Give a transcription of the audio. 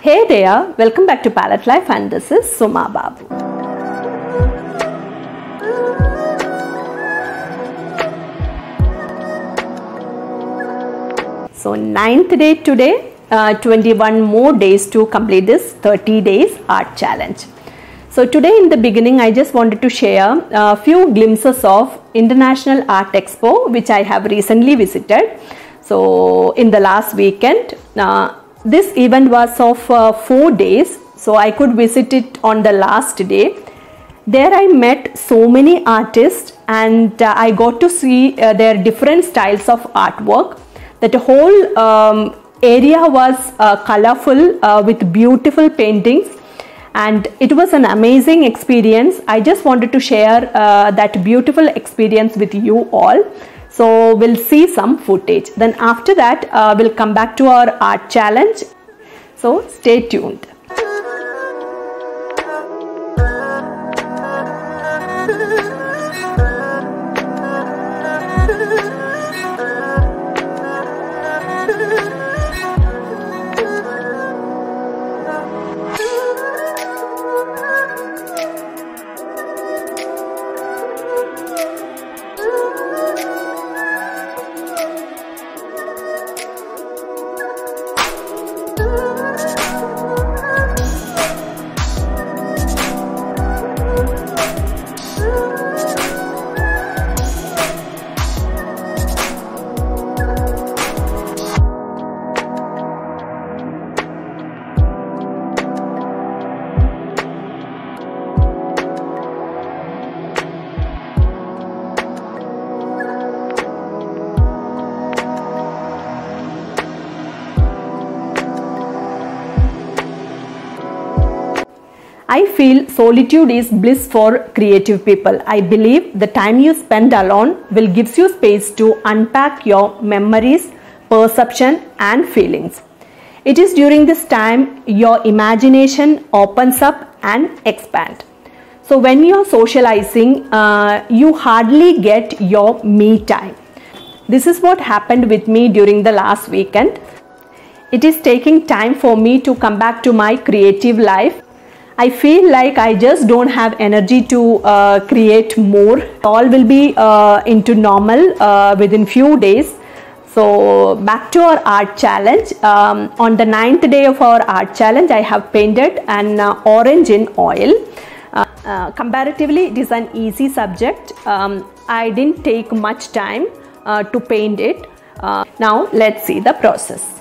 Hey there, welcome back to Palette Life, and this is Suma Babu. So 9th day today, 21 more days to complete this 30 days art challenge. So today in the beginning I just wanted to share a few glimpses of International Art Expo which I have recently visited. So in the last weekend, this event was of 4 days, so I could visit it on the last day. There I met so many artists and I got to see their different styles of artwork. That whole area was colorful with beautiful paintings. And it was an amazing experience. I just wanted to share that beautiful experience with you all. So we'll see some footage. Then after that, we'll come back to our art challenge. So stay tuned. I feel solitude is bliss for creative people. I believe the time you spend alone will give you space to unpack your memories, perception and feelings. It is during this time your imagination opens up and expands. So when you are socializing, you hardly get your me time. This is what happened with me during the last weekend. It is taking time for me to come back to my creative life. I feel like I just don't have energy to create more. All will be into normal within few days. So back to our art challenge. On the 9th day of our art challenge, I have painted an orange in oil. Comparatively, it is an easy subject. I didn't take much time to paint it. Now let's see the process.